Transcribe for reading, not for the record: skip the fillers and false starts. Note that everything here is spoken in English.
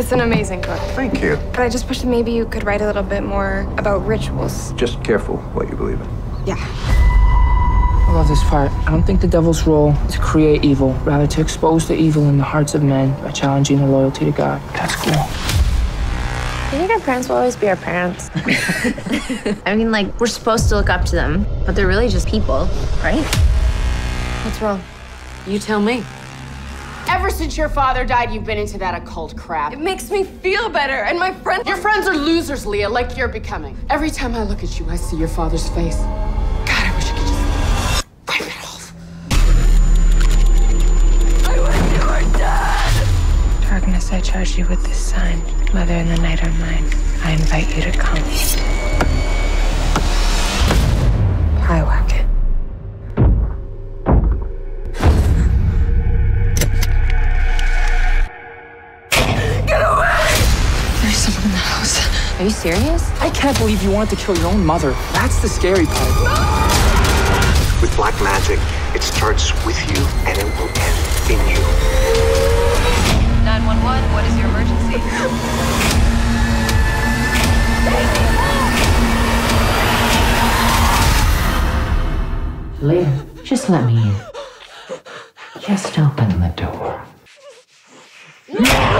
It's an amazing book. Thank you. But I just wish that maybe you could write a little bit more about rituals. Just careful what you believe in. Yeah. I love this part. I don't think the devil's role is to create evil, rather to expose the evil in the hearts of men by challenging their loyalty to God. That's cool. I think our parents will always be our parents. I mean, like, we're supposed to look up to them, but they're really just people, right? What's wrong? You tell me. Ever since your father died, you've been into that occult crap. It makes me feel better, and my friends... Your friends are losers, Leah, like you're becoming. Every time I look at you, I see your father's face. God, I wish I could just wipe it off. I wish you were dead! Darkness, I charge you with this sign. Mother and the night are mine. I invite you to come. Pyewacket. Someone in the house. Are you serious? I can't believe you wanted to kill your own mother. That's the scary part. No! With black magic, it starts with you and it will end in you. 911, what is your emergency? Leah, just let me in. Just open the door. No!